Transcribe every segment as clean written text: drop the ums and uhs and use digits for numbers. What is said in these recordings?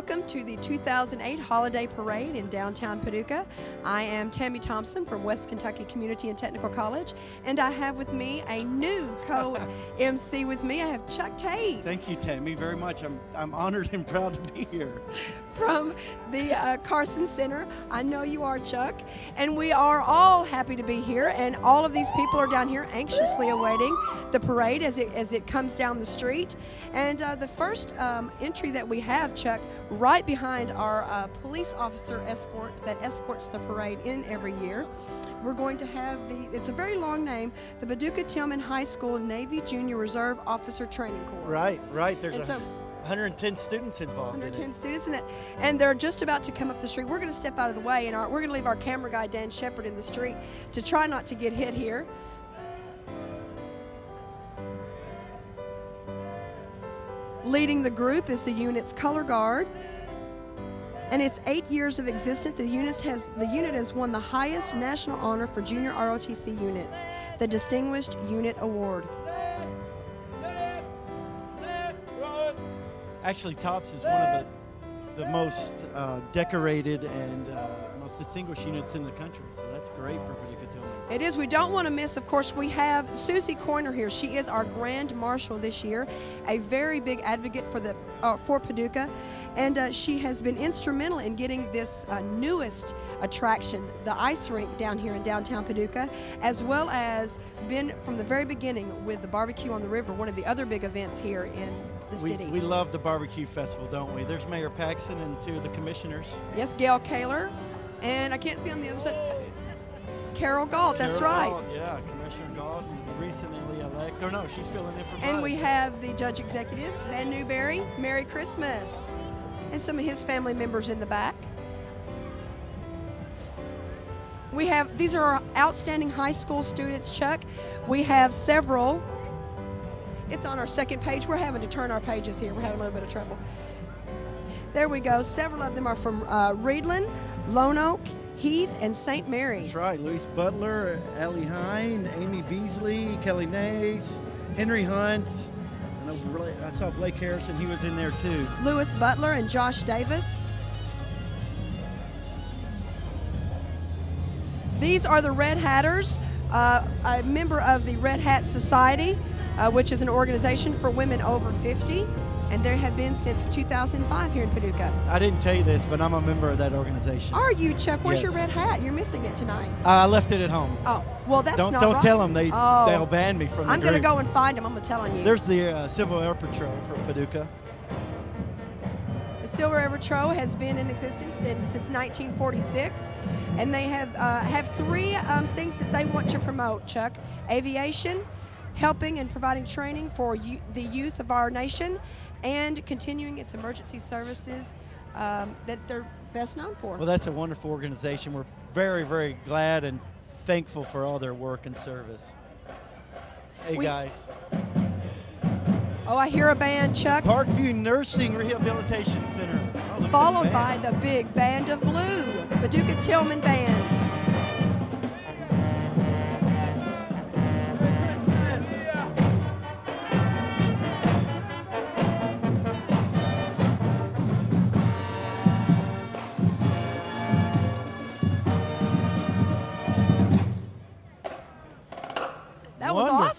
welcome to the 2008 Holiday Parade in downtown Paducah. I am Tammy Thompson from West Kentucky Community and Technical College, and I have with me a new co-MC with me. I have Chuck Tate. Thank you, Tammy, very much. I'm honored and proud to be here. From the Carson Center. I know you are, Chuck. And we are all happy to be here, and all of these people are down here anxiously awaiting the parade as it comes down the street. And the first entry that we have, Chuck, right behind our police officer escort that escorts the parade in every year, we're going to have it's a very long name, the Paducah Tilghman High School Navy Junior Reserve Officer Training Corps. Right. There's 110 students involved. 110 students in it, and they're just about to come up the street. We're going to step out of the way, and we're going to leave our camera guy, Dan Shepherd, in the street to try not to get hit here. Leading the group is the unit's color guard. In its 8 years of existence, the unit has won the highest national honor for junior ROTC units, the Distinguished Unit Award. Actually, Tops is one of the most decorated and most distinguished units in the country, so that's great for Paducah Tilghman. It is. We don't want to miss, of course, we have Susie Corner here. She is our Grand Marshal this year, a very big advocate for Paducah, and she has been instrumental in getting this newest attraction, the ice rink down here in downtown Paducah, as well as been from the very beginning with the Barbecue on the River, one of the other big events here in the city. We love the barbecue festival, don't we? There's Mayor Paxson and two of the commissioners. Yes, Gail Kaler, and I can't see on the other side, Carol Galt, that's right. Galt, yeah, Commissioner Galt, recently elected, or no, she's filling in for Biden. And we have the judge executive, Van Newberry, Merry Christmas, and some of his family members in the back. We have, these are our outstanding high school students, Chuck. We have several. It's on our second page. We're having to turn our pages here. We're having a little bit of trouble. There we go. Several of them are from Reedland, Lone Oak, Heath, and St. Mary's. That's right. Louis Butler, Allie Hine, Amy Beasley, Kelly Nays, Henry Hunt. I saw Blake Harrison. He was in there, too. Louis Butler and Josh Davis. These are the Red Hatters, a member of the Red Hat Society, which is an organization for women over 50, and there have been since 2005 here in Paducah. I didn't tell you this, but I'm a member of that organization. Are you, Chuck? Where's your red hat? You're missing it tonight. I left it at home. Oh, well, that's not right. Don't tell them. They'll ban me from the I'm going to go and find them. I'm telling you. There's the Civil Air Patrol from Paducah. The Civil Air Patrol has been in existence since 1946, and they have three things that they want to promote, Chuck. Aviation, helping and providing training for the youth of our nation, and continuing its emergency services that they're best known for. Well, that's a wonderful organization. We're very, very glad and thankful for all their work and service. Hey, guys. Oh, I hear a band, Chuck. Parkview Nursing Rehabilitation Center. Oh, followed by the big band of blue, the Paducah Tilghman Band.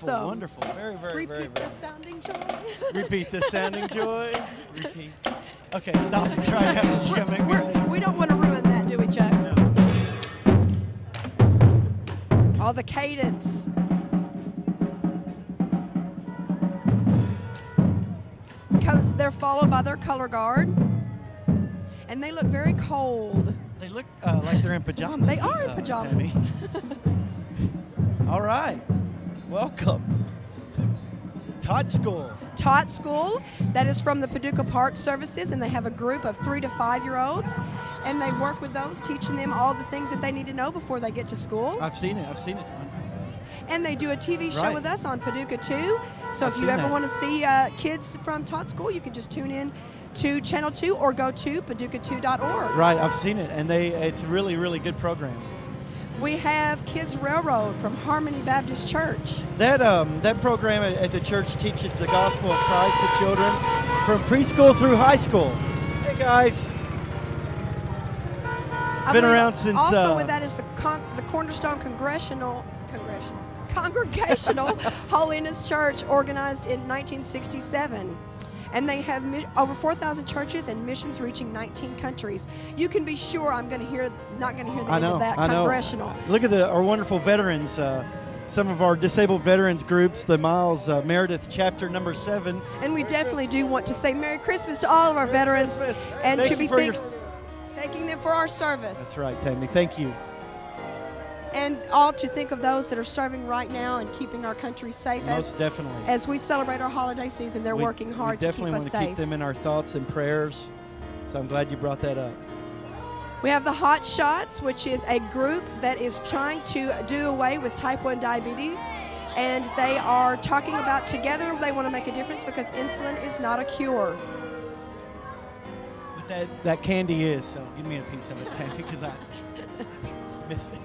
Wonderful. Very, very, Repeat the sounding joy. Repeat. Okay, stop and try that. We don't want to ruin that, do we, Chuck? No. All the cadence. They're followed by their color guard. And they look very cold. They look like they're in pajamas. They are in pajamas. All right. Welcome. Tot School. Tot School, that is from the Paducah Park Services, and they have a group of 3- to 5-year-olds, and they work with those, teaching them all the things that they need to know before they get to school. I've seen it. And they do a TV show with us on Paducah 2, so if you ever want to see kids from Tot School, you can just tune in to Channel 2 or go to paducah2.org. Right, I've seen it, and it's a really, really good program. We have Kids Railroad from Harmony Baptist Church. That program at the church teaches the gospel of Christ to children from preschool through high school. Hey guys. Been around since. Also, with that is the Cornerstone Congregational Holiness Church, organized in 1967. And they have over 4,000 churches and missions reaching 19 countries. You can be sure I'm going to hear, not going to hear the end of that congressional. Look at our wonderful veterans, some of our disabled veterans groups, the Miles, Meredith Chapter Number 7. And we definitely do want to say Merry Christmas to all of our veterans. And thank thanking them for our service. That's right, Tammy. Thank you. And all to think of those that are serving right now and keeping our country safe. Most definitely. As we celebrate our holiday season, they're working hard to keep us safe. We definitely want to keep them in our thoughts and prayers. So I'm glad you brought that up. We have the Hot Shots, which is a group that is trying to do away with type 1 diabetes. And they are talking about together they want to make a difference because insulin is not a cure. But that candy is, so give me a piece of it, Tammy, because I missed it.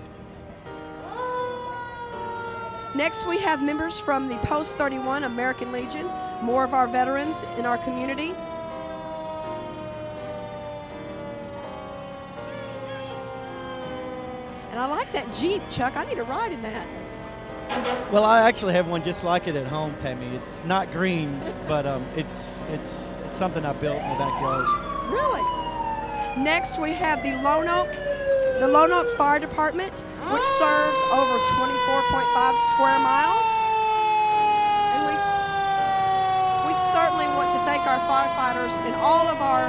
Next, we have members from the Post 31 American Legion, more of our veterans in our community. And I like that Jeep, Chuck. I need a ride in that. Well, I actually have one just like it at home, Tammy. It's not green, but it's something I built in the backyard. Really? Next, we have the Lone Oak. The Lone Oak Fire Department, which serves over 24.5 square miles. And we certainly want to thank our firefighters and all of our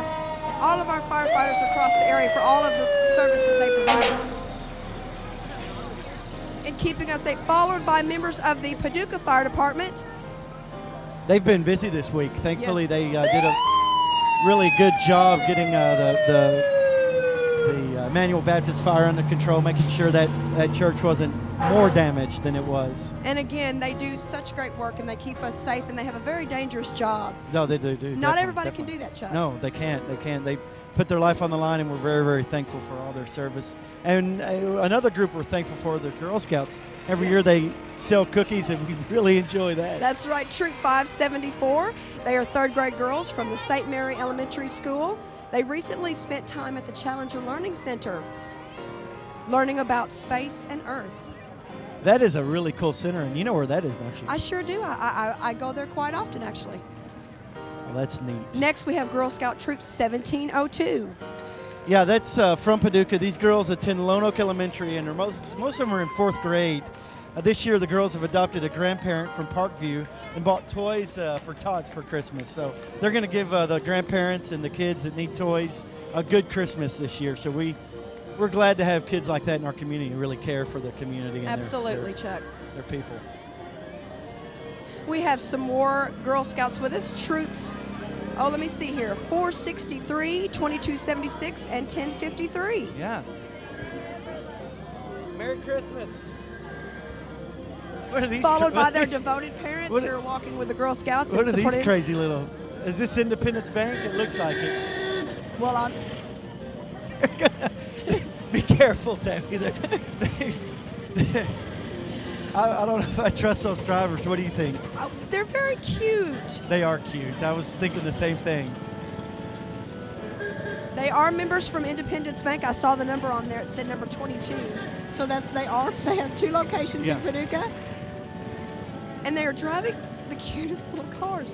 firefighters across the area for all of the services they provide us. And keeping us safe, followed by members of the Paducah Fire Department. They've been busy this week. Thankfully, yes. They did a really good job getting the Manual Baptist Fire under control, making sure that that church wasn't more damaged than it was. And again, they do such great work, and they keep us safe, and they have a very dangerous job. No, they do. Not everybody can do that, Chuck. No, they can't. They can't. They put their life on the line, and we're very, very thankful for all their service. And another group we're thankful for, the Girl Scouts. Every year they sell cookies, and we really enjoy that. That's right. Troop 574. They are third-grade girls from the St. Mary Elementary School. They recently spent time at the Challenger Learning Center learning about space and Earth. That is a really cool center, and you know where that is, don't you? I sure do. I go there quite often, actually. Well, that's neat. Next, we have Girl Scout Troop 1702. Yeah, that's from Paducah. These girls attend Lone Oak Elementary, and most of them are in fourth grade. This year, the girls have adopted a grandparent from Parkview and bought toys for Tots for Christmas. So they're going to give the grandparents and the kids that need toys a good Christmas this year. So we're glad to have kids like that in our community who really care for the community and absolutely, Chuck. Their people. We have some more Girl Scouts with us. Troops, oh, let me see here, 463, 2276, and 1053. Yeah. Merry Christmas. What are these, followed by their devoted parents who are walking with the Girl Scouts. What are these crazy little? Is this Independence Bank? It looks like it. Well, I'm. Be careful, Tammy. I don't know if I trust those drivers. What do you think? Oh, they're very cute. They are cute. I was thinking the same thing. They are members from Independence Bank. I saw the number on there. It said number 22. So they have two locations in Paducah. And they are driving the cutest little cars.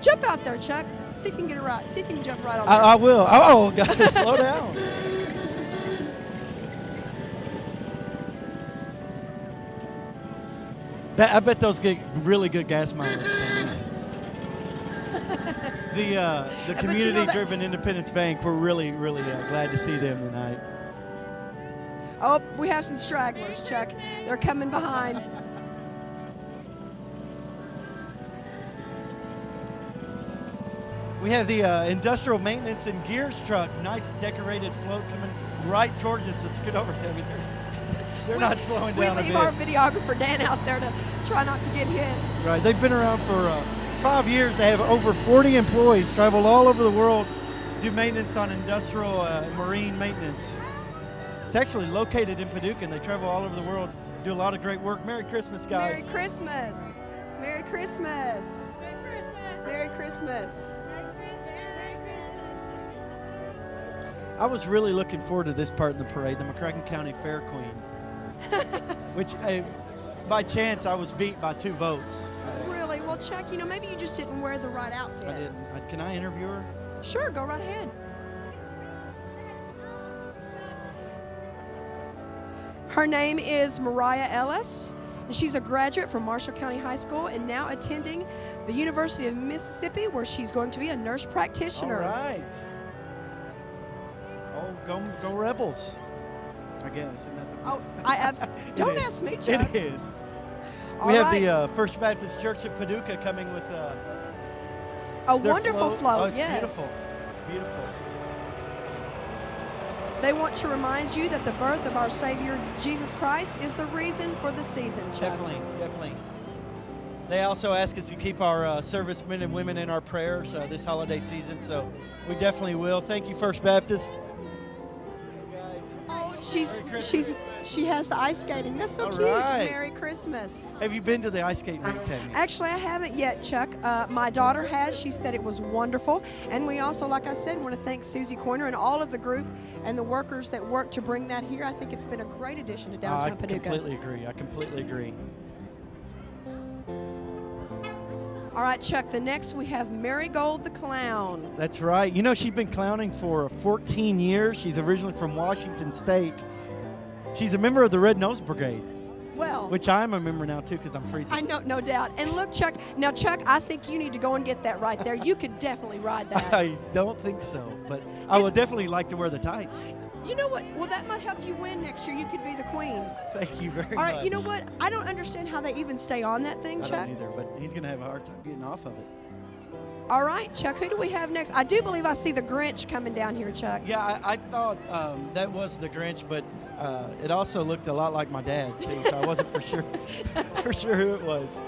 Jump out there, Chuck. See if you can get it right. See if you can jump right on there. I will. Oh, guys, slow down. I bet those get really good gas mileage. The community-driven Independence Bank, we're really, really glad to see them tonight. Oh, we have some stragglers, Chuck. They're coming behind. We have the industrial maintenance and gears truck. Nice decorated float coming right towards us. Let's get over there. They're not slowing down a bit. We leave our videographer, Dan, out there to try not to get hit. Right. They've been around for 5 years. They have over 40 employees, travel all over the world, do maintenance on industrial marine maintenance. It's actually located in Paducah, and they travel all over the world, do a lot of great work. Merry Christmas, guys. Merry Christmas. Merry Christmas. Merry Christmas. Merry Christmas. Merry Christmas. Merry Christmas. I was really looking forward to this part in the parade, the McCracken County Fair Queen, which by chance I was beat by 2 votes. Really? Well, Chuck, you know, maybe you just didn't wear the right outfit. I didn't. Can I interview her? Sure, go right ahead. Her name is Mariah Ellis, and she's a graduate from Marshall County High School and now attending the University of Mississippi, where she's going to be a nurse practitioner. All right. Oh, go Rebels, I guess. Isn't that the best? Oh, don't ask me, Chuck. It is. We have the First Baptist Church of Paducah coming with a wonderful float. Oh, it's beautiful. It's beautiful. They want to remind you that the birth of our Savior Jesus Christ is the reason for the season, Chuck. Definitely, definitely. They also ask us to keep our servicemen and women in our prayers this holiday season, so we definitely will. Thank you, First Baptist. Oh, she has the ice skating. That's so cute. Right. Merry Christmas. Have you been to the ice skating rink, Tammy? Actually, I haven't yet, Chuck. My daughter has. She said it was wonderful. And we also, like I said, want to thank Susie Corner and all of the group and the workers that work to bring that here. I think it's been a great addition to downtown Paducah. I completely agree. I completely agree. All right, Chuck, the next we have Marigold the Clown. That's right. You know, she's been clowning for 14 years. She's originally from Washington State. She's a member of the Red Nose Brigade. Well, which I'm a member now, too, because I'm freezing. I know, no doubt. And look, Chuck, now, Chuck, I think you need to go and get that right there. You could definitely ride that. I don't think so, but I would definitely like to wear the tights. You know what? Well, that might help you win next year. You could be the queen. Thank you very much. All right, you know what? I don't understand how they even stay on that thing, Chuck. I don't either, but he's going to have a hard time getting off of it. All right, Chuck, who do we have next? I do believe I see the Grinch coming down here, Chuck. Yeah, I thought that was the Grinch, but it also looked a lot like my dad, too, so I wasn't for sure who it was.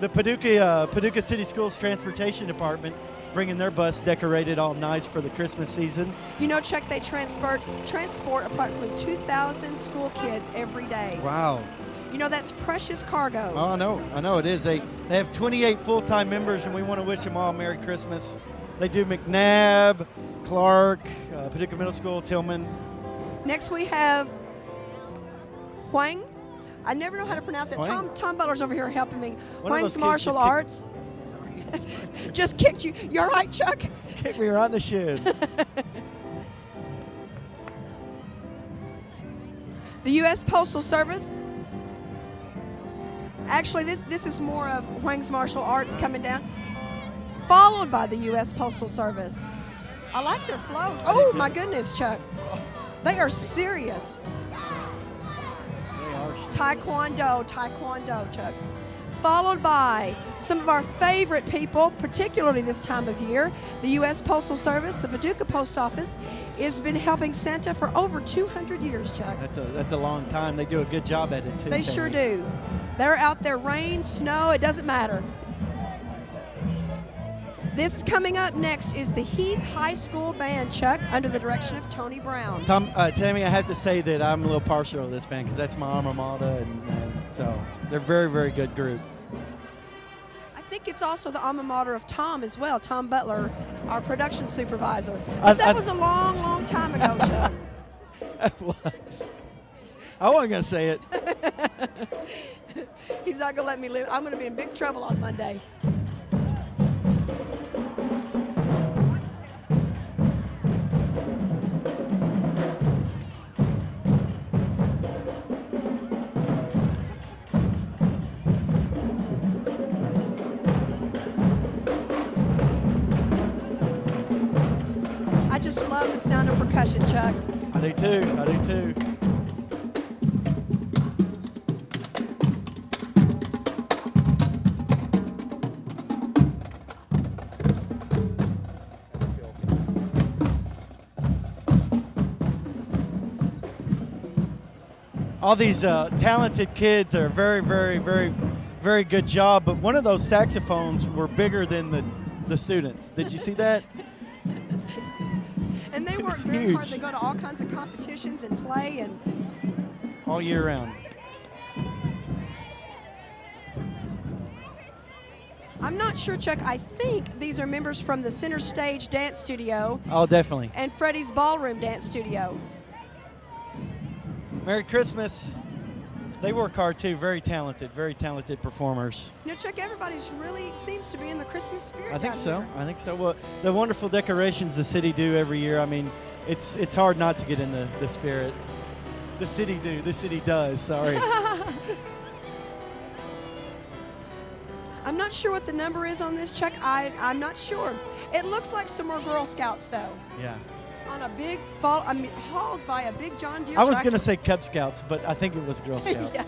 The Paducah City Schools Transportation Department bringing their bus decorated all nice for the Christmas season. You know, Chuck, they transport approximately 2,000 school kids every day. Wow. You know, that's precious cargo. Oh, I know it is. They have 28 full-time members, and we want to wish them all Merry Christmas. They do McNabb, Clark, Paducah Middle School, Tilghman. Next we have Huang. I never know how to pronounce it. Tom Butler's over here helping me. Huang's Martial Arts. Just kicked you. You're right, Chuck. Kicked me around the shin. The U.S. Postal Service. Actually, this is more of Huang's Martial Arts coming down, followed by the U.S. Postal Service. I like their float. Oh my goodness, Chuck. They are serious. They are serious. Taekwondo, Chuck. Followed by some of our favorite people, particularly this time of year, the U.S. Postal Service. The Paducah Post Office has been helping Santa for over 200 years, Chuck. That's a long time. They do a good job at it, too. They sure do. They're out there, rain, snow, it doesn't matter. This coming up next is the Heath High School Band, Chuck, under the direction of Tony Brown. Tammy, I have to say that I'm a little partial to this band because that's my alma mater, and so they're a very, very good group. I think it's also the alma mater of Tom as well, Tom Butler, our production supervisor. That was a long, long time ago, Chuck. That was. I wasn't going to say it. He's not going to let me live. I'm going to be in big trouble on Monday. I just love the sound of percussion, Chuck. I do too. I do too. All these talented kids are very, very, very, very good job. But one of those saxophones were bigger than the students. Did you see that? And they work very hard. They go to all kinds of competitions and play and all year round. I'm not sure, Chuck. I think these are members from the Center Stage Dance Studio. Oh, definitely. And Freddie's Ballroom Dance Studio. Merry Christmas. They work hard, too. Very talented performers. You know, Chuck, everybody's really seems to be in the Christmas spirit. I think so. I think so. Well, the wonderful decorations the city do every year, I mean, it's hard not to get in the spirit. The city does, sorry. I'm not sure what the number is on this, Chuck. I'm not sure. It looks like some more Girl Scouts, though. Yeah. On a big fall, I mean, hauled by a big John Deere tractor. I was going to say Cub Scouts, but I think it was Girl Scouts. Yeah.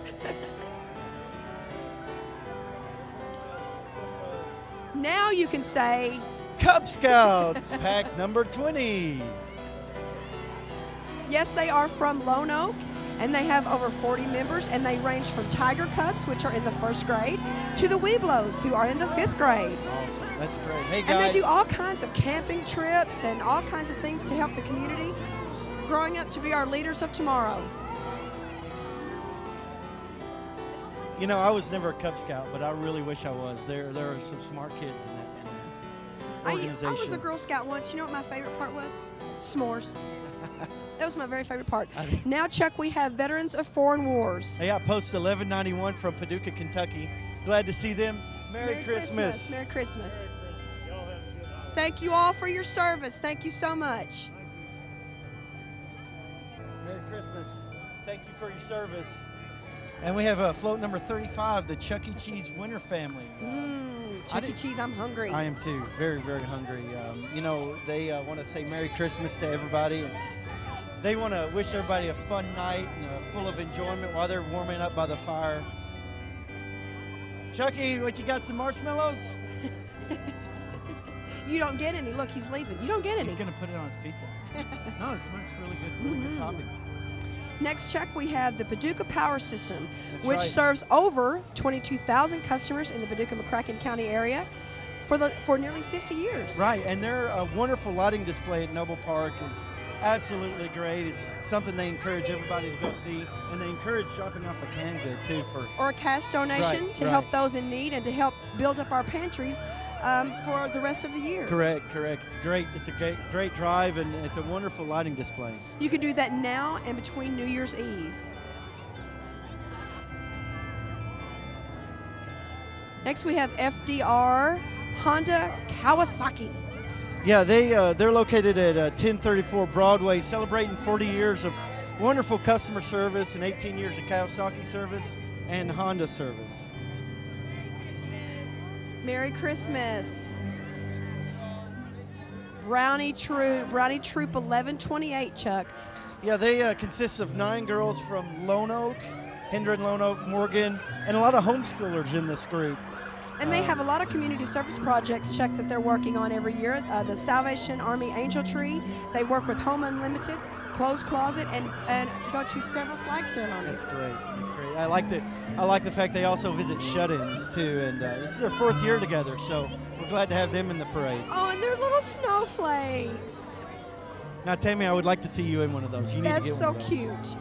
Now you can say Cub Scouts, pack number 20. Yes, they are from Lone Oak, and they have over 40 members, and they range from Tiger Cubs, which are in the 1st grade, to the Weeblows, who are in the 5th grade. Awesome. That's great. Hey, guys. And they do all kinds of camping trips and all kinds of things to help the community, growing up to be our leaders of tomorrow. You know, I was never a Cub Scout, but I really wish I was. There are some smart kids in that organization. I was a Girl Scout once. You know what my favorite part was? S'mores. That was my very favorite part. Now, Chuck, we have Veterans of Foreign Wars. Hey, I post 1191 from Paducah, Kentucky. Glad to see them. Merry Christmas. Merry Christmas. Thank you all for your service. Thank you so much. Merry Christmas. Thank you for your service. And we have float number 35, the Chuck E. Cheese Winter Family. Chuck E. Cheese, I'm hungry. I am too. Very, very hungry. You know, they want to say Merry Christmas to everybody. And they want to wish everybody a fun night and full of enjoyment while they're warming up by the fire. Chucky, what you got, some marshmallows? You don't get any. Look, he's leaving. You don't get any. He's going to put it on his pizza. No, this one's really good. Really good topic. Next, Chuck, we have the Paducah Power System, which serves over 22,000 customers in the Paducah-McCracken County area for nearly 50 years. Right, and their wonderful lighting display at Noble Park is absolutely great. It's something they encourage everybody to go see, and they encourage dropping off a canned good, too, or a cash donation to help those in need and to help build up our pantries for the rest of the year. Correct. It's great. It's a great drive, and it's a wonderful lighting display. You can do that now and between New Year's Eve. Next, we have FDR Honda Kawasaki. Yeah, they're located at 1034 Broadway, celebrating 40 years of wonderful customer service and 18 years of Kawasaki service and Honda service. Merry Christmas. Brownie Troop 1128, Chuck. Yeah, they consist of 9 girls from Lone Oak, Hendron, Lone Oak, Morgan, and a lot of homeschoolers in this group. And they have a lot of community service projects, Chuck, that they're working on every year. The Salvation Army Angel Tree. They work with Home Unlimited, Closed Closet, and go to several flag ceremonies. That's great. That's great. I like the fact they also visit shut-ins, too. And this is their 4th year together, so we're glad to have them in the parade. Oh, and they're little snowflakes. Now, Tammy, I would like to see you in one of those. You need to get one of those. That's so cute.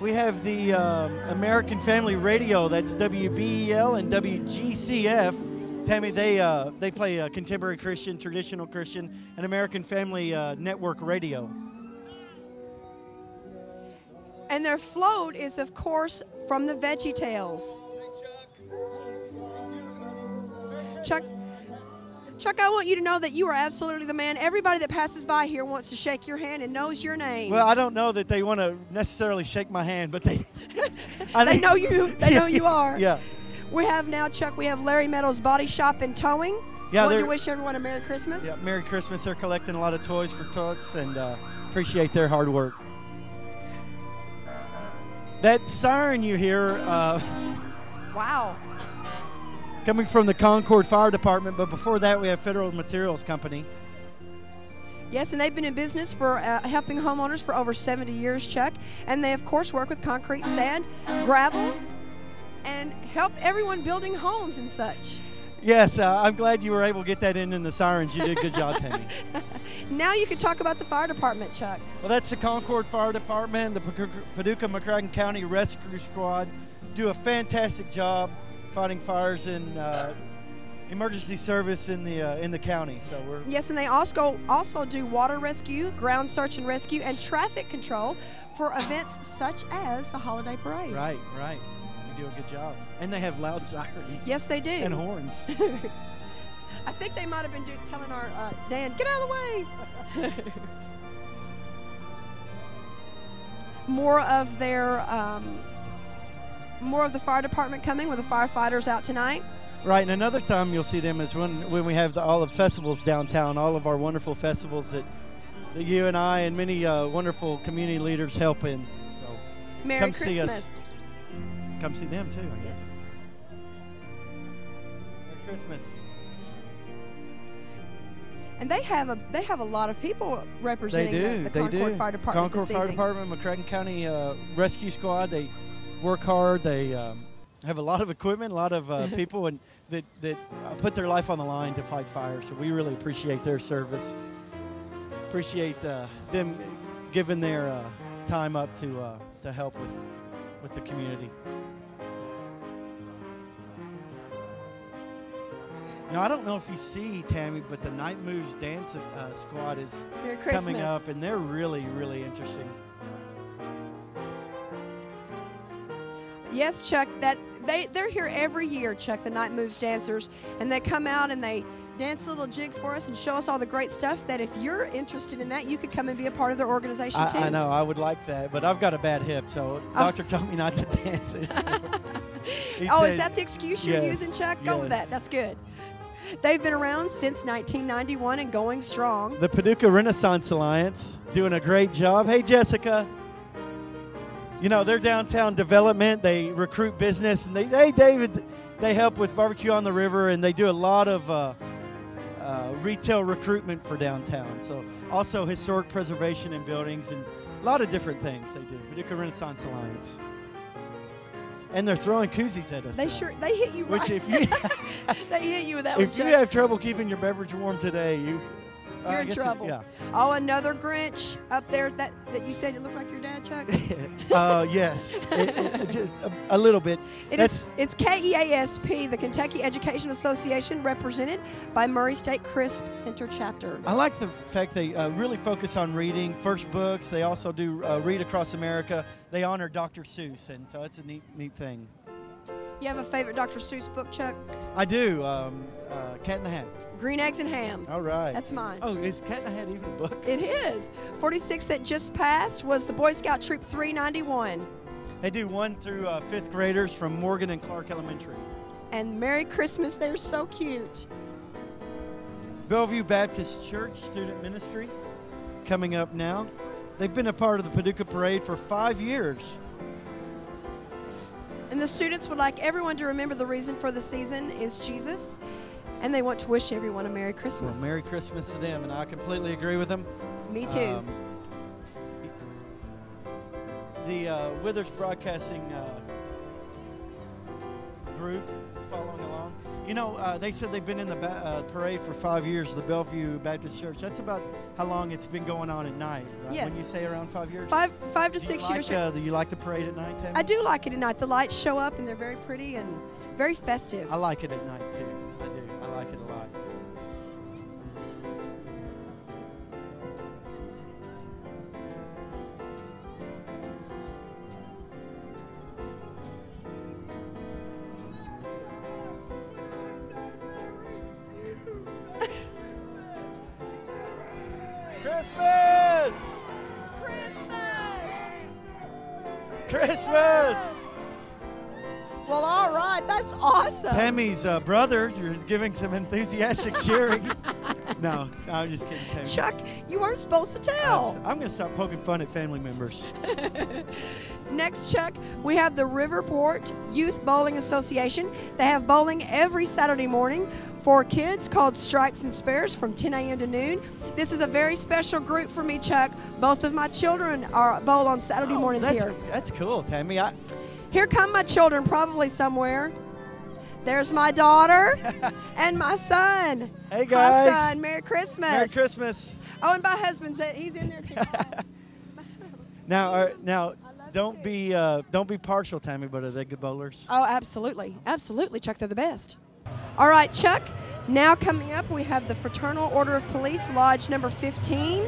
We have the American Family Radio. That's WBEL and WGCF. Tammy, they play contemporary Christian, traditional Christian, and American Family Network radio. And their float is, of course, from the Veggie Tales. Chuck, I want you to know that you are absolutely the man. Everybody that passes by here wants to shake your hand and knows your name. Well, I don't know that they want to necessarily shake my hand, but they they know you. They know you are. Yeah. We have now, Chuck, we have Larry Meadows Body Shop and Towing. Yeah, want to wish everyone a Merry Christmas. Yeah, Merry Christmas. They're collecting a lot of toys for tots, and appreciate their hard work. That siren you hear. Wow. Coming from the Concord Fire Department, but before that we have Federal Materials Company. Yes, and they've been in business for helping homeowners for over 70 years, Chuck. And they, of course, work with concrete, sand, gravel, and help everyone building homes and such. Yes, I'm glad you were able to get that in the sirens. You did a good job, Tammy. Now you can talk about the fire department, Chuck. Well, that's the Concord Fire Department, the Paducah-McCracken County Rescue Squad, do a fantastic job fighting fires and emergency service in the county. So we're yes, and they also do water rescue, ground search and rescue, and traffic control for events such as the holiday parade. Right, right. You do a good job, and they have loud sirens. Yes, they do. And horns. I think they might have been telling our Dan, get out of the way. More of the fire department coming with the firefighters out tonight. Right, and another time you'll see them is when we have all the festivals downtown, all of our wonderful festivals that you and I and many wonderful community leaders help in. So, Merry Christmas. Come see us. Come see them, too, I guess. Merry Christmas. And they have a lot of people representing the Concord Fire Department. Concord Fire Department, McCracken County Rescue Squad, they work hard, they... have a lot of equipment, a lot of people, and that put their life on the line to fight fire. So we really appreciate their service. Appreciate them giving their time up to help with the community. Now I don't know if you see Tammy, but the Night Moves Dance Squad is coming up, and they're really, really interesting. Yes, Chuck, they're here every year, Chuck, the Night Moves Dancers, and they come out and they dance a little jig for us and show us all the great stuff that if you're interested in that, you could come and be a part of their organization, too. I know. I would like that, but I've got a bad hip, so doctor told me not to dance it. Oh, is that the excuse you're using, Chuck? Yes. Go with that. That's good. They've been around since 1991 and going strong. The Paducah Renaissance Alliance doing a great job. Hey, Jessica. You know, they're downtown development, they recruit business, and hey, David, they help with barbecue on the river, and they do a lot of retail recruitment for downtown. So also historic preservation and buildings and a lot of different things they do, Paducah Renaissance Alliance. And they're throwing koozies at us. They sure, they hit you right. Which if you, they hit you with that one. If you have trouble keeping your beverage warm today, you're in trouble. Oh, another Grinch up there that you said it looked like your dad, Chuck? Yes, just a little bit. It's KEASP, the Kentucky Education Association, represented by Murray State CRISP Center Chapter. I like the fact they really focus on reading, first books. They also do Read Across America. They honor Dr. Seuss, and so it's a neat thing. You have a favorite Dr. Seuss book, Chuck? I do. Cat in the Hat. Green Eggs and Ham. All right. That's mine. Oh, is Cat in the Hat even a book? It is. 46 that just passed was the Boy Scout Troop 391. They do 1 through 5th graders from Morgan and Clark Elementary. And Merry Christmas. They're so cute. Bellevue Baptist Church Student Ministry coming up now. They've been a part of the Paducah Parade for 5 years. And the students would like everyone to remember the reason for the season is Jesus, and they want to wish everyone a Merry Christmas. Well, Merry Christmas to them, and I completely agree with them. Me too. The Withers Broadcasting group is following along. You know, they said they've been in the parade for 5 years, the Bellevue Baptist Church. That's about how long it's been going on at night, right? Yes. When you say around 5 years? Five to six years. Do you like the parade at night, Tammy? I do like it at night. The lights show up, and they're very pretty and very festive. I like it at night, too. I do. I like it a lot. Tammy's brother, you're giving some enthusiastic cheering. No, I'm just kidding, Tammy. Chuck, you weren't supposed to tell. I'm going to stop poking fun at family members. Next, Chuck, we have the Riverport Youth Bowling Association. They have bowling every Saturday morning for kids called Strikes and Spares from 10 a.m. to noon. This is a very special group for me, Chuck. Both of my children bowl on Saturday mornings here. That's cool, Tammy. Here come my children, probably somewhere. There's my daughter and my son. Hey, guys. My son, Merry Christmas. Merry Christmas. Oh, and my husband's he's in there too. Now, I love Don't be partial, Tammy, but are they good bowlers? Oh, absolutely. Absolutely, Chuck. They're the best. All right, Chuck. Now coming up, we have the Fraternal Order of Police, Lodge number 15.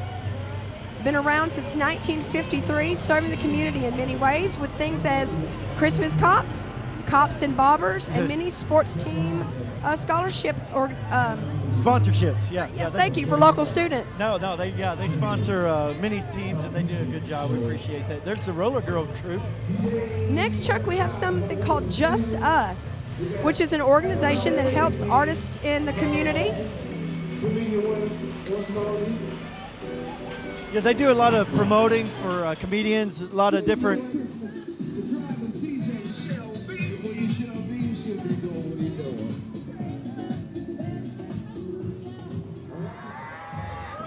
Been around since 1953, serving the community in many ways with things as Christmas cops, cops and bobbers, and many sports team scholarship or sponsorships. Yeah. Yes, thank you for local students. No, they sponsor many teams and they do a good job. We appreciate that. There's the Roller Girl troop. Next, Chuck, we have something called Just Us, which is an organization that helps artists in the community. Yeah, they do a lot of promoting for comedians, a lot of different.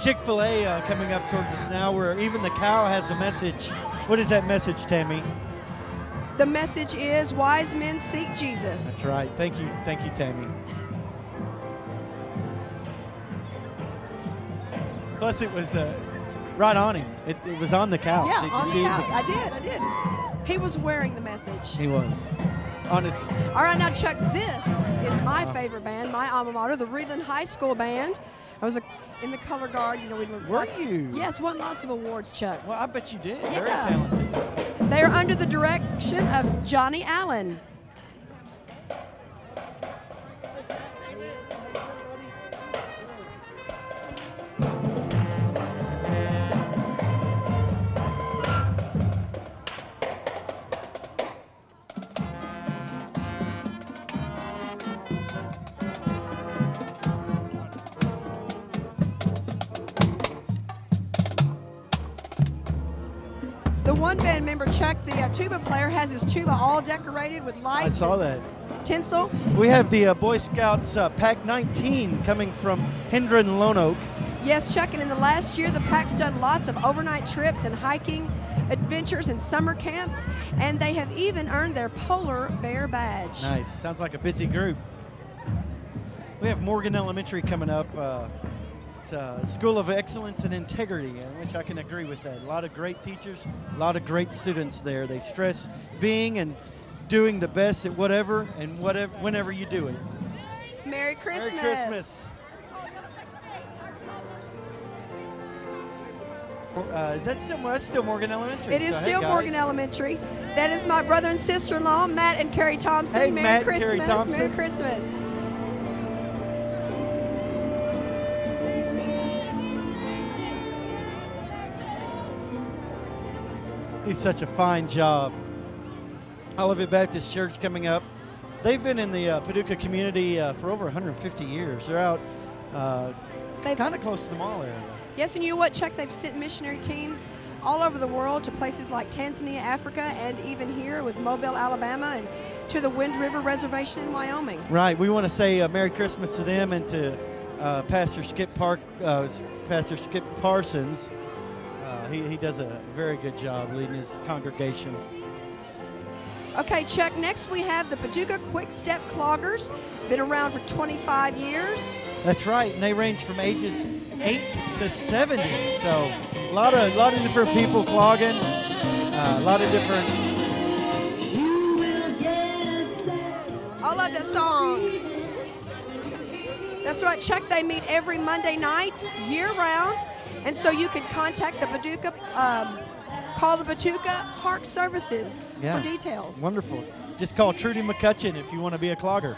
Chick-fil-A coming up towards us now, where even the cow has a message. What is that message, Tammy? The message is wise men seek Jesus. That's right. Thank you, Tammy. Plus, it was right on him. It was on the cow. Yeah, did you on see the cow. I did. He was wearing the message. He was. Honest. All right, now Chuck, this is my favorite band, my alma mater, the Reedland High School Band. I was in the color guard, you know. Were you? Yes, won lots of awards, Chuck. Well, I bet you did. Yeah. Very talented. They are under the direction of Johnny Allen. One band member, Chuck, the tuba player, has his tuba all decorated with lights. I saw that. Tinsel. We have the Boy Scouts Pack 19 coming from Hendron and Lone Oak. Yes, Chuck, and in the last year, the Pack's done lots of overnight trips and hiking adventures and summer camps, and they have even earned their Polar Bear badge. Nice. Sounds like a busy group. We have Morgan Elementary coming up. It's a school of excellence and integrity, which I can agree with that. A lot of great teachers, a lot of great students there. They stress being and doing the best at whatever, whenever you do it. Merry Christmas. Merry Christmas. Is that still, that's still Morgan Elementary? It is still Morgan Elementary. That is my brother and sister-in-law, Matt and Carrie Thompson. Hey, Merry Christmas. Carrie Thompson. Merry Christmas. He's such a fine job. Olivet Baptist Church coming up. They've been in the Paducah community for over 150 years. They're out kind of close to the mall area. Yes, and you know what, Chuck? They've sent missionary teams all over the world to places like Tanzania, Africa, and even here with Mobile, Alabama, and to the Wind River Reservation in Wyoming. Right. We want to say Merry Christmas to them and to Pastor Skip Parsons. He does a very good job leading his congregation. Okay, Chuck, next we have the Paducah Quick Step Cloggers. Been around for 25 years. That's right, and they range from ages 8 to 70. So a lot of different people clogging, a lot of different. I love that song. That's right, Chuck, they meet every Monday night, year-round. And so you can contact the Paducah, call the Paducah Park Services for details. Wonderful. Just call Trudy McCutcheon if you want to be a clogger.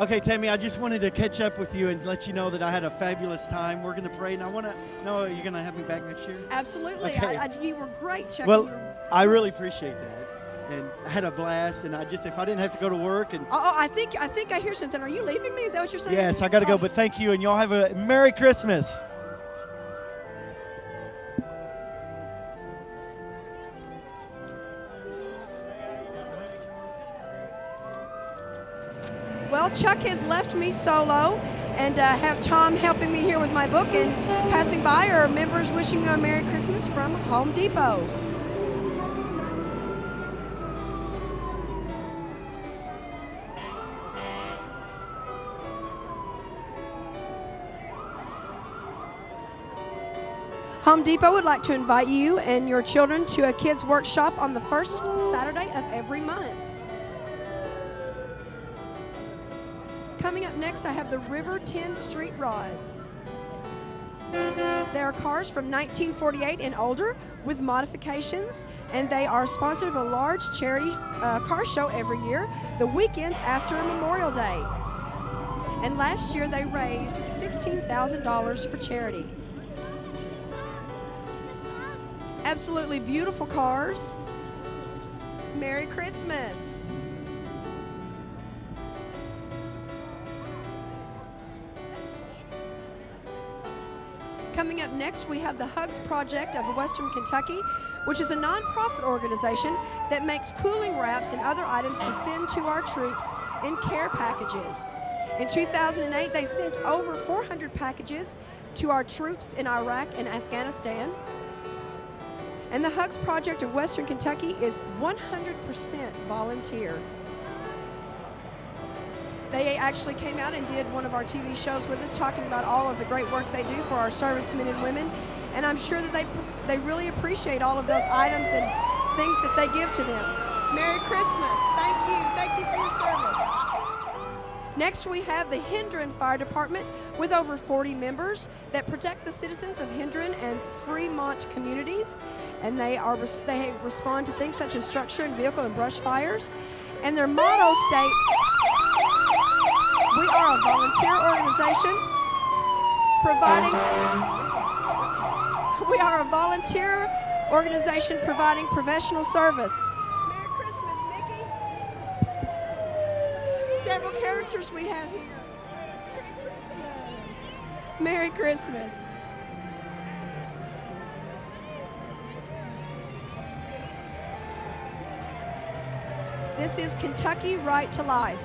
Okay, Tammy, I just wanted to catch up with you and let you know that I had a fabulous time working the parade. And I want to know, you're going to have me back next year? Absolutely. Okay. You were great, Chuck. Well, I really appreciate that. And I had a blast, and I just, if I didn't have to go to work and... Oh, I think I hear something. Are you leaving me? Is that what you're saying? Yes, I got to go, but thank you, and y'all have a Merry Christmas. Well, Chuck has left me solo, and have Tom helping me here with my book, and passing by are members wishing you a Merry Christmas from Home Depot. Home Depot would like to invite you and your children to a kids' workshop on the first Saturday of every month. Coming up next, I have the River 10 Street Rods. There are cars from 1948 and older with modifications, and they are sponsored of a large charity car show every year, the weekend after Memorial Day. And last year they raised $16,000 for charity. Absolutely beautiful cars. Merry Christmas. Coming up next, we have the Hugs Project of Western Kentucky, which is a nonprofit organization that makes cooling wraps and other items to send to our troops in care packages. In 2008, they sent over 400 packages to our troops in Iraq and Afghanistan. And the Hugs Project of Western Kentucky is 100% volunteer. They actually came out and did one of our TV shows with us talking about all of the great work they do for our servicemen and women. And I'm sure that they really appreciate all of those items and things that they give to them. Merry Christmas. Thank you. Thank you for your service. Next, we have the Hendron Fire Department with over 40 members that protect the citizens of Hendron and Fremont communities. And they respond to things such as structure and vehicle and brush fires. And their motto states, "We are a volunteer organization providing professional service." Merry Christmas, Mickey. Several characters we have here. Merry Christmas. Merry Christmas. This is Kentucky Right to Life.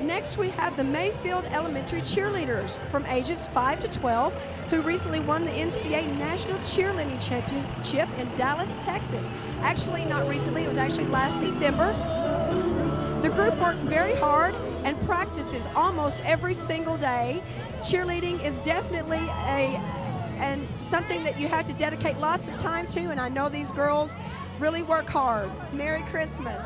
Next, we have the Mayfield Elementary Cheerleaders from ages 5 to 12 who recently won the NCAA National Cheerleading Championship in Dallas, Texas. Actually, not recently. It was actually last December. The group works very hard and practices almost every single day. Cheerleading is definitely something that you have to dedicate lots of time to, and I know these girls really work hard. Merry Christmas.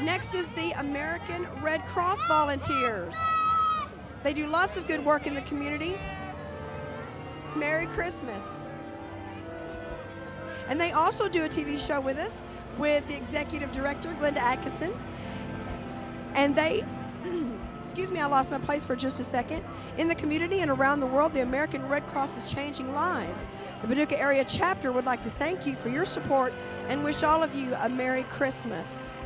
Next is the American Red Cross Volunteers. They do lots of good work in the community. Merry Christmas. And they also do a TV show with us with the executive director, Glenda Atkinson. And they, excuse me, I lost my place for just a second. In the community and around the world, the American Red Cross is changing lives. The Paducah area chapter would like to thank you for your support and wish all of you a Merry Christmas.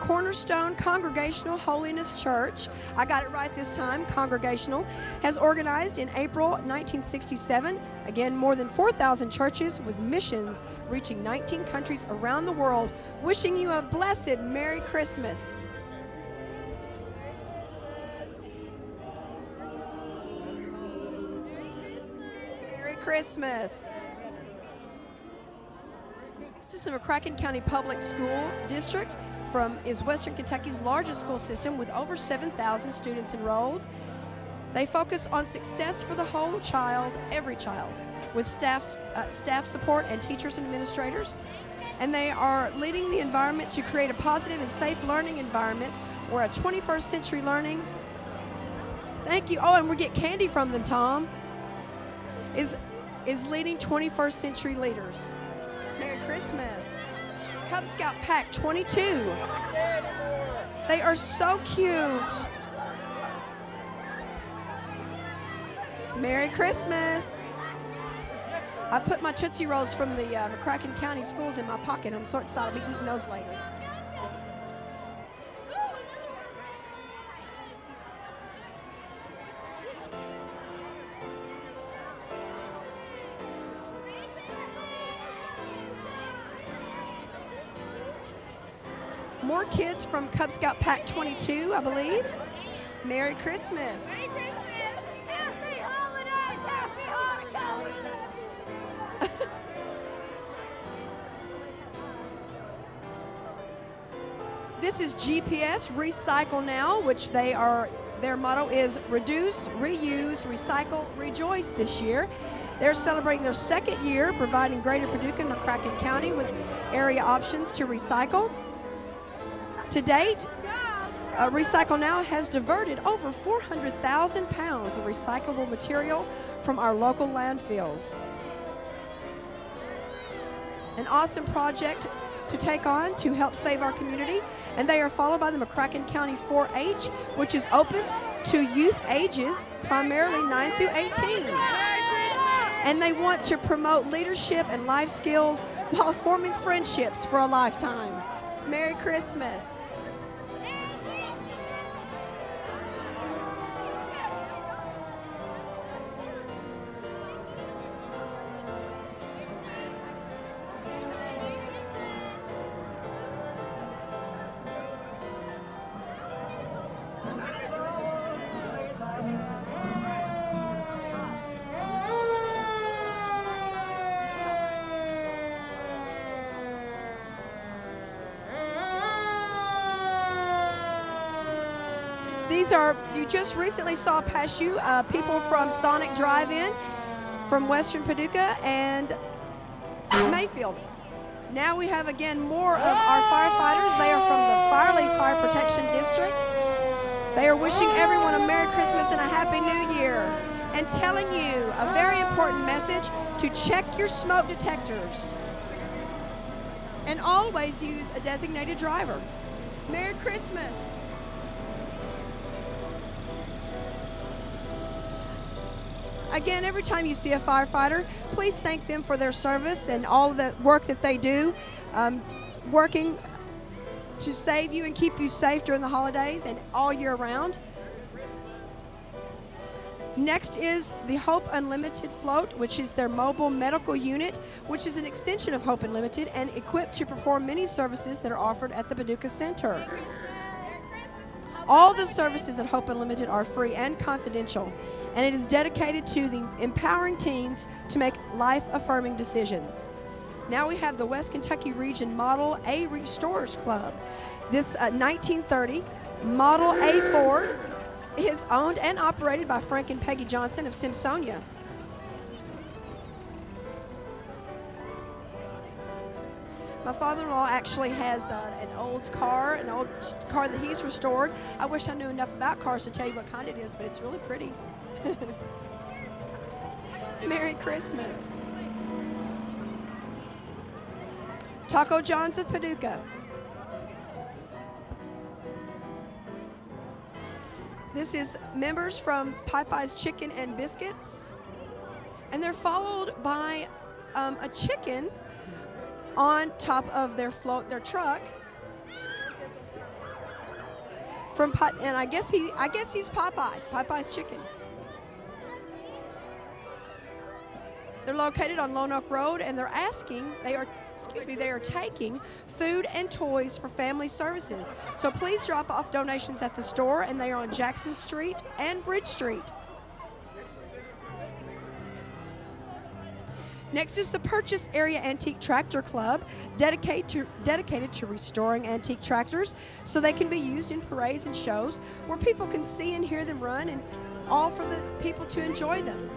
Cornerstone Congregational Holiness Church, I got it right this time, Congregational, has organized in April 1967, again, more than 4,000 churches with missions reaching 19 countries around the world, wishing you a blessed Merry Christmas. Merry Christmas. Next is the McCracken County Public School District. Is Western Kentucky's largest school system with over 7,000 students enrolled. They focus on success for the whole child, every child, with staff support and teachers and administrators. And they are leading the environment to create a positive and safe learning environment where a 21st century learning, thank you, oh, and we get candy from them, Tom, is leading 21st century leaders. Merry Christmas. Cub Scout Pack 22. They are so cute. Merry Christmas. I put my Tootsie Rolls from the McCracken County Schools in my pocket. I'm so excited I'll be eating those later. more kids from Cub Scout Pack 22, I believe. Merry Christmas. Merry Christmas. Happy holidays. Happy Hanukkah. This is GPS Recycle Now, which they are, their motto is reduce, reuse, recycle, rejoice this year. They're celebrating their second year, providing Greater Paducah and McCracken County with area options to recycle. To date, Recycle Now has diverted over 400,000 pounds of recyclable material from our local landfills. An awesome project to take on to help save our community, and they are followed by the McCracken County 4-H, which is open to youth ages, primarily 9 through 18. And they want to promote leadership and life skills while forming friendships for a lifetime. Merry Christmas. You just recently saw pass you people from Sonic Drive-In from Western Paducah and Mayfield. Now we have again more of our firefighters. They are from the Firely Fire Protection District. They are wishing everyone a Merry Christmas and a Happy New Year and telling you a very important message to check your smoke detectors and always use a designated driver. Merry Christmas. Again, every time you see a firefighter, please thank them for their service and all the work that they do, working to save you and keep you safe during the holidays and all year round. Next is the Hope Unlimited Float, which is their mobile medical unit, which is an extension of Hope Unlimited and equipped to perform many services that are offered at the Paducah Center. All the services at Hope Unlimited are free and confidential, and it is dedicated to the empowering teens to make life-affirming decisions. Now we have the West Kentucky Region Model A Restorers Club. This 1930 Model A4 is owned and operated by Frank and Peggy Johnson of Simpsonia. My father-in-law actually has an old car that he's restored. I wish I knew enough about cars to tell you what kind it is, but it's really pretty. Merry Christmas. Taco John's of Paducah. This is members from Popeye's Chicken and Biscuits. And they're followed by a chicken on top of their float, their truck. From and I guess he's Popeye, Popeye's Chicken. They're located on Lone Oak Road, and they're asking, they are taking food and toys for family services. So please drop off donations at the store, and they are on Jackson Street and Bridge Street. Next is the Purchase Area Antique Tractor Club, dedicated to restoring antique tractors so they can be used in parades and shows where people can see and hear them run, and all for the people to enjoy them.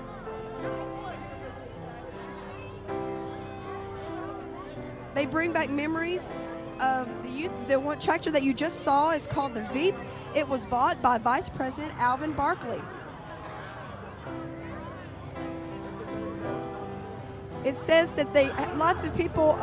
They bring back memories of the youth. The one tractor that you just saw is called the Veep. It was bought by Vice President Alvin Barkley. It says that lots of people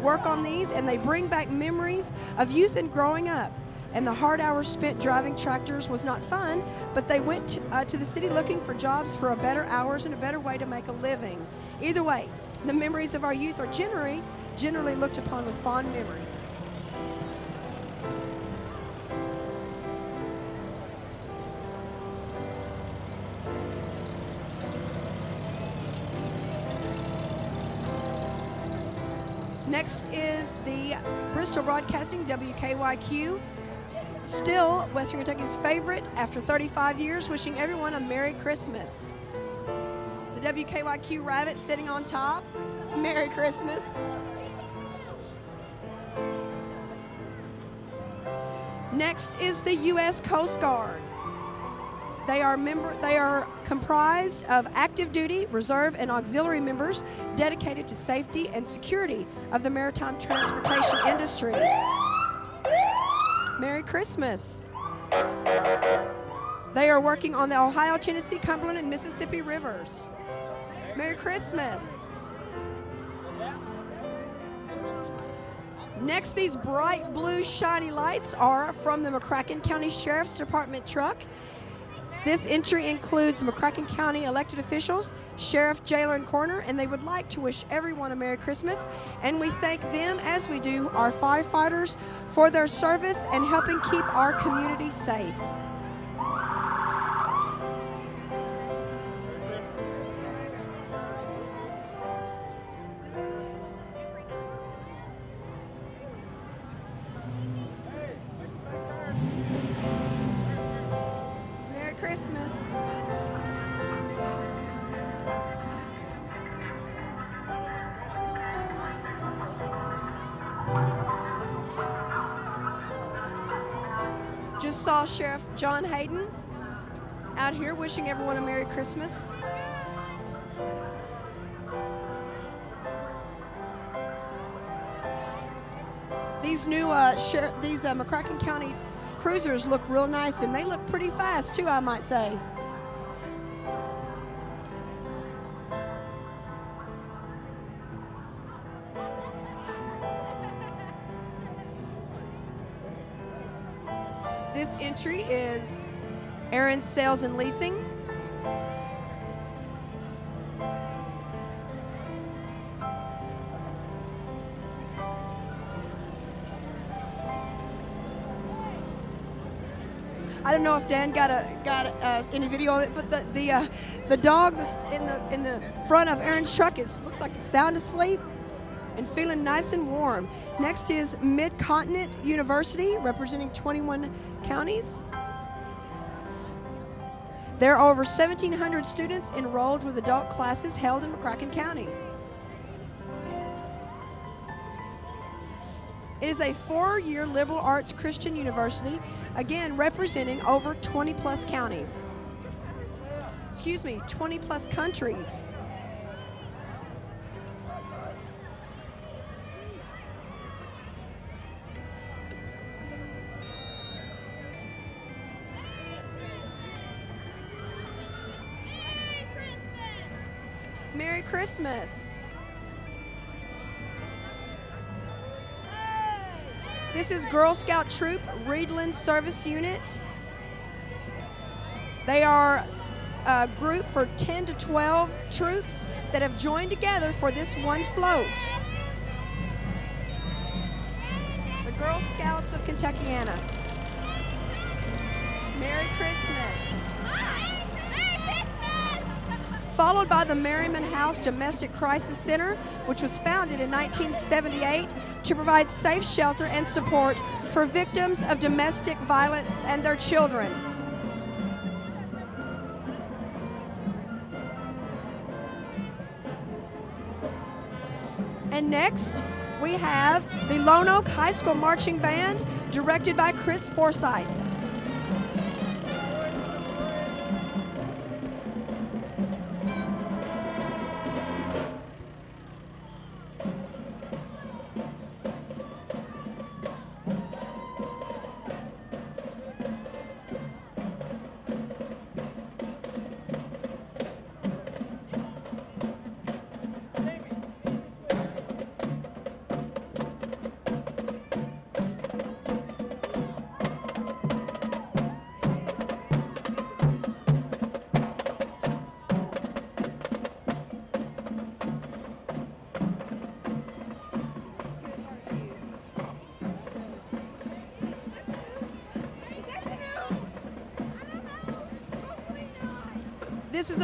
work on these, and they bring back memories of youth and growing up. And the hard hours spent driving tractors was not fun, but they went to the city looking for jobs for a better hours and a better way to make a living. Either way, the memories of our youth are generally looked upon with fond memories. Next is the Bristol Broadcasting, WKYQ. Still Western Kentucky's favorite after 35 years, wishing everyone a Merry Christmas. The WKYQ rabbit sitting on top. Merry Christmas. Next is the U.S. Coast Guard. They are comprised of active duty, reserve, and auxiliary members dedicated to safety and security of the maritime transportation industry. Merry Christmas. They are working on the Ohio, Tennessee, Cumberland, and Mississippi rivers. Merry Christmas. Next, these bright blue shiny lights are from the McCracken County Sheriff's Department truck. This entry includes McCracken County elected officials, Sheriff Jalen Corner, and they would like to wish everyone a Merry Christmas. And we thank them, as we do our firefighters, for their service and helping keep our community safe. Sheriff John Hayden out here wishing everyone a Merry Christmas. These new McCracken County cruisers look real nice, and they look pretty fast too, I might say. Is Aaron's Sales and Leasing. I don't know if Dan got any video of it, but the dog that's in the front of Aaron's truck looks like it's sound asleep and feeling nice and warm. Next is Mid-Continent University, representing 21 counties. There are over 1,700 students enrolled with adult classes held in McCracken County. It is a four-year liberal arts Christian university, again representing over 20 plus counties. Excuse me, 20 plus countries. Christmas. This is Girl Scout Troop Reedland Service Unit. They are a group for 10 to 12 troops that have joined together for this one float. The Girl Scouts of Kentuckiana. Merry Christmas. Followed by the Merriman House Domestic Crisis Center, which was founded in 1978 to provide safe shelter and support for victims of domestic violence and their children. And next, we have the Lone Oak High School Marching Band, directed by Chris Forsythe.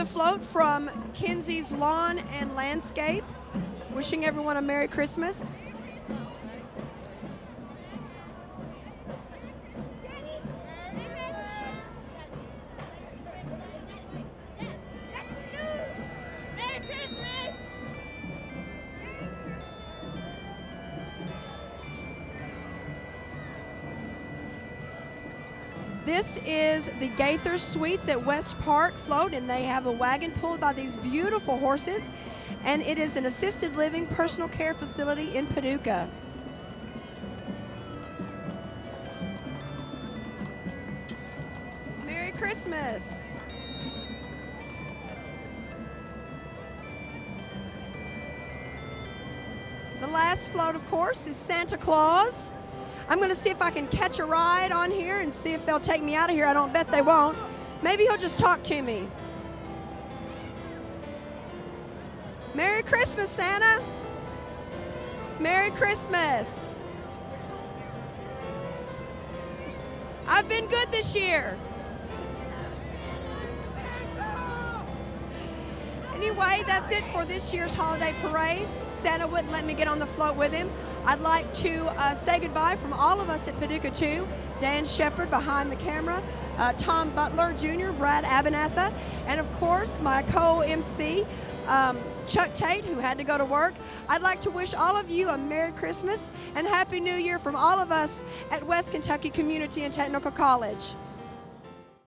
Float from Kinsey's Lawn and Landscape, wishing everyone a Merry Christmas. This is the Gaither Suites at West Park Float, and they have a wagon pulled by these beautiful horses, and it is an assisted living personal care facility in Paducah. Merry Christmas. The last float, of course, is Santa Claus. I'm gonna see if I can catch a ride on here and see if they'll take me out of here. I don't bet they won't. Maybe he'll just talk to me. Merry Christmas, Santa. Merry Christmas. I've been good this year. Anyway, that's it for this year's holiday parade. Santa wouldn't let me get on the float with him. I'd like to say goodbye from all of us at Paducah 2, Dan Shepherd behind the camera, Tom Butler Jr., Brad Abernatha, and of course my co-MC, Chuck Tate, who had to go to work. I'd like to wish all of you a Merry Christmas and Happy New Year from all of us at West Kentucky Community and Technical College.